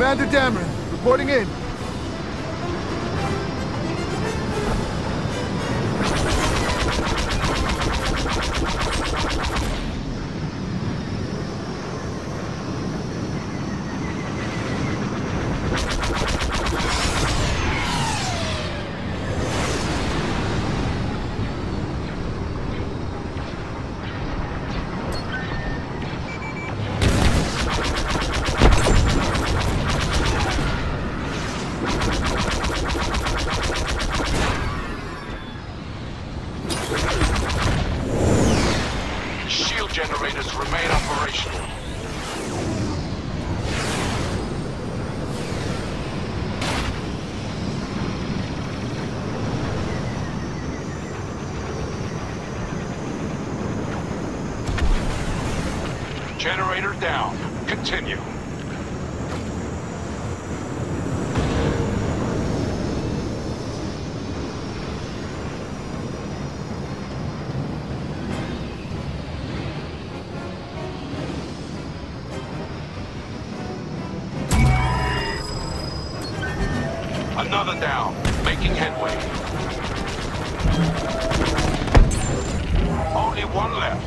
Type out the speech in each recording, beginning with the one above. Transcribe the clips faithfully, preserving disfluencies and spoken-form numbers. Commander Dameron, reporting in. Generators remain operational. Generator down. Continue. Another down, making headway. Only one left.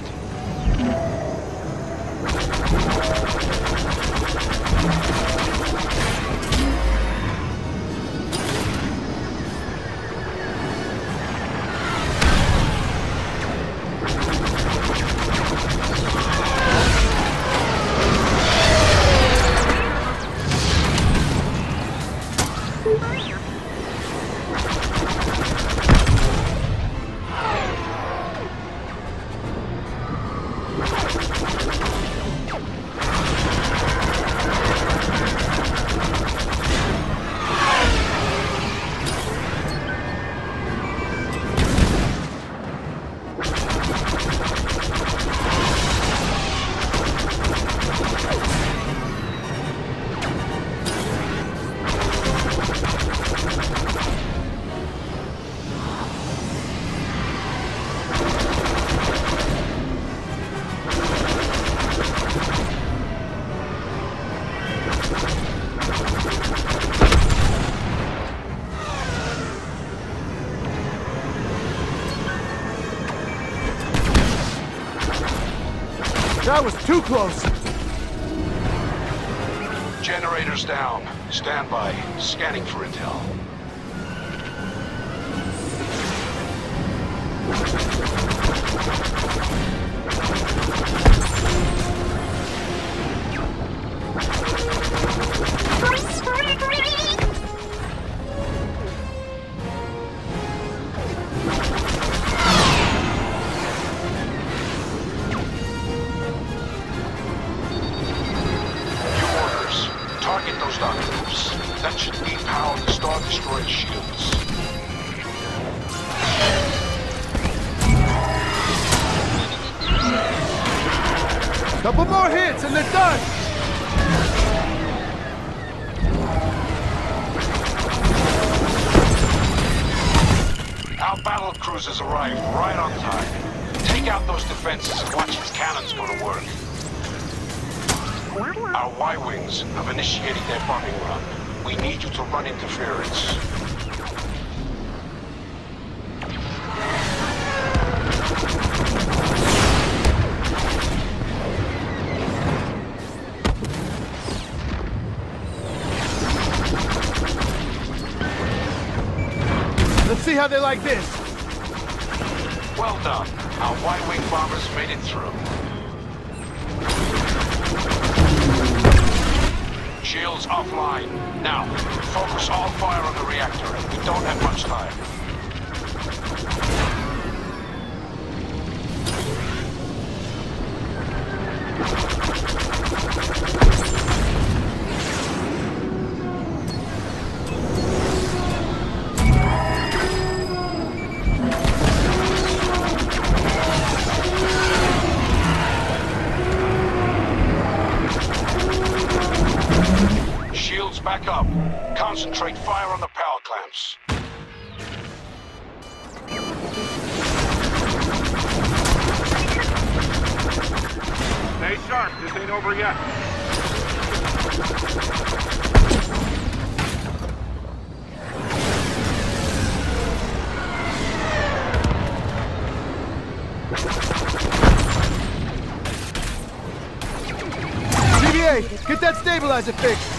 That was too close! Generators down. Stand by. Scanning for intel. That should depower the Star Destroyer shields. Couple more hits and they're done! Our battle cruisers arrived right on time. Take out those defenses and watch the cannons go to work. Our Y-Wings have initiated their bombing run. We need you to run interference. Let's see how they like this. Well done. Our Y-Wing bombers made it through. Shields offline. Now, focus all fire on the reactor. We don't have much time. Back up. Concentrate fire on the power clamps. Stay sharp. This ain't over yet. Get that stabilizer fixed!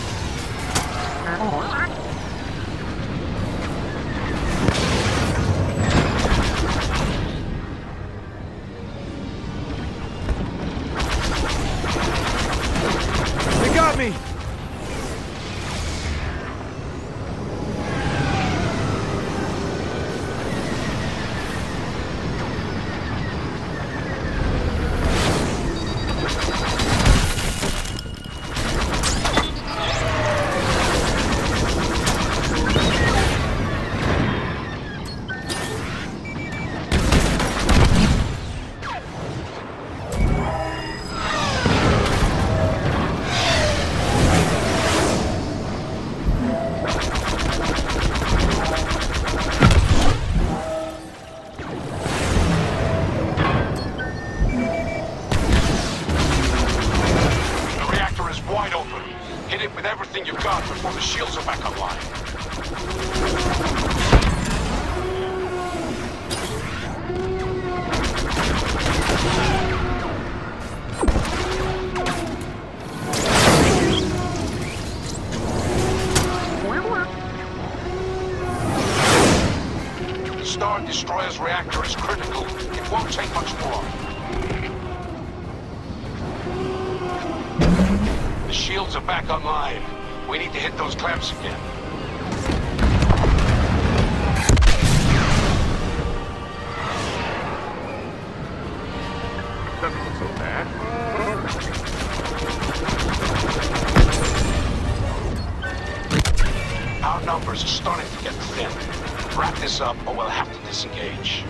They got me! Star Destroyer's reactor is critical. It won't take much more. The shields are back online. We need to hit those clamps again. Doesn't look so bad. Our numbers are starting to get thin. Wrap this up, or we'll have to disengage.